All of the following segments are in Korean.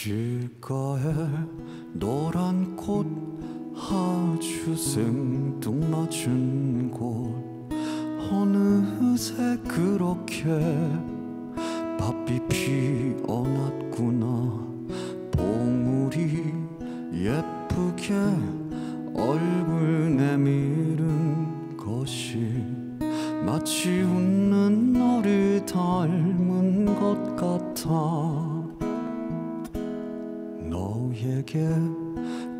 길가에 노란 꽃 하주승 뚝맞은 곳 어느새 그렇게 밭이 피어났구나. 봉우리 예쁘게 얼굴 내미른 것이 마치 웃는 너를 닮은 것 같아. 너에게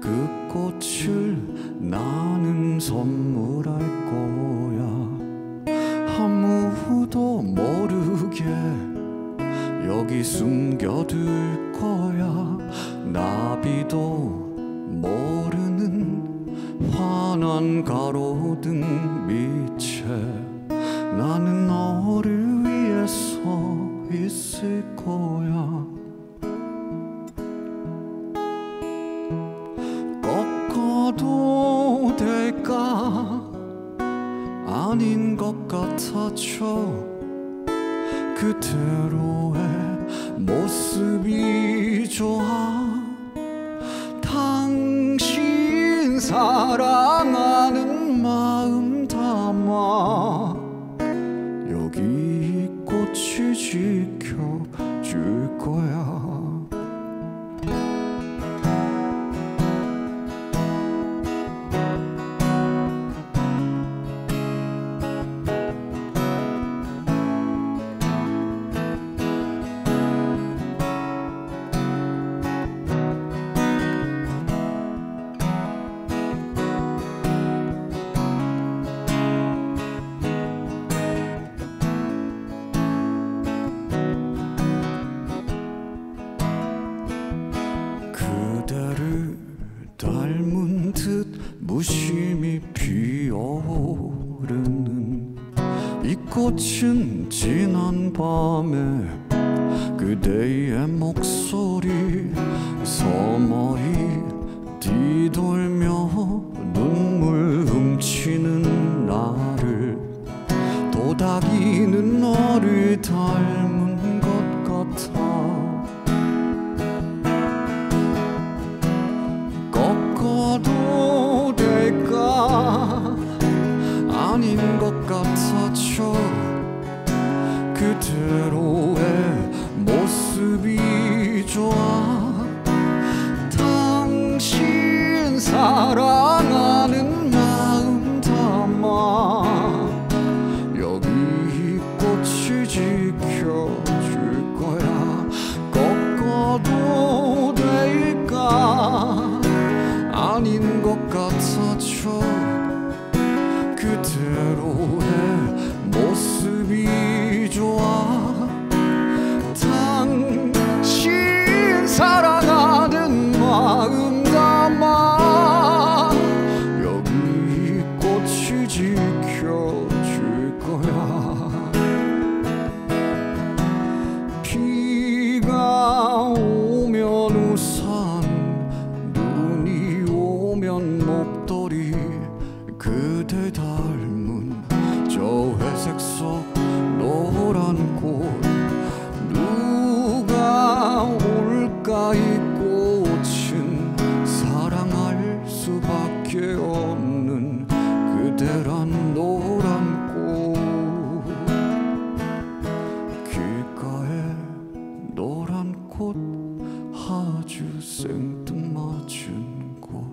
그 꽃을 나는 선물할 거야. 아무도 모르게 여기 숨겨둘 거야. 나비도 모르는 환한 가로등 밑에 나는 너를 위해 서 있을 거야. 꺾어도 될까? 아닌 것 같아져. 그대로의 모습이 좋아. 당신 사랑하는 마음 담아 여기 이 꽃이 지켜줄 거야. 닮은 듯 무심히 피어오르는 이 꽃은 지난 밤에 그대의 목소리 서머리 뒤돌며 눈물 훔치는 나를 도닥이는 너를 닮은 것 같아. 아닌 것 같아져. 그대로의 모습이 좋아. 당신 사랑하는 마음 담아 여기 이 꽃이 지켜줄 거야. 꺾어도 될까? 아닌 것 같아져. 그대로의 모습이 좋아. 당신 사랑하는 마음 담아 여기 이 꽃이 지켜줄 거야. 비가 오면 우산, 눈이 오면 목도리, 그대 닮은 저 회색 속 노란 꽃. 누가 올까? 이 꽃은 사랑할 수밖에 없는 그대란 노란 꽃. 길가에 노란 꽃 아주 생뚱맞은 꽃.